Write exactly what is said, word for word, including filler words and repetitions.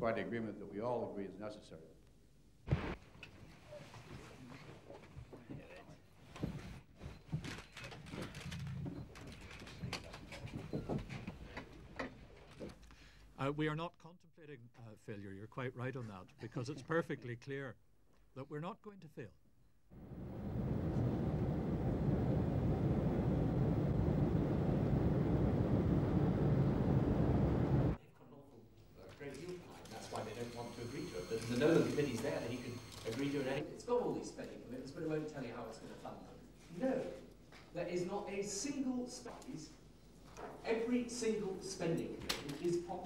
find an agreement that we all agree is necessary. Uh, we are not contemplating uh, failure. You're quite right on that, because it's perfectly clear that we're not going to fail. That's why they don't want to agree to it. But the Nolan Committee's there that he could agree to it. It's got all these spending commitments, but it won't tell you how it's going to fund them. No, there is not a single studies. Every single spending commitment is popular.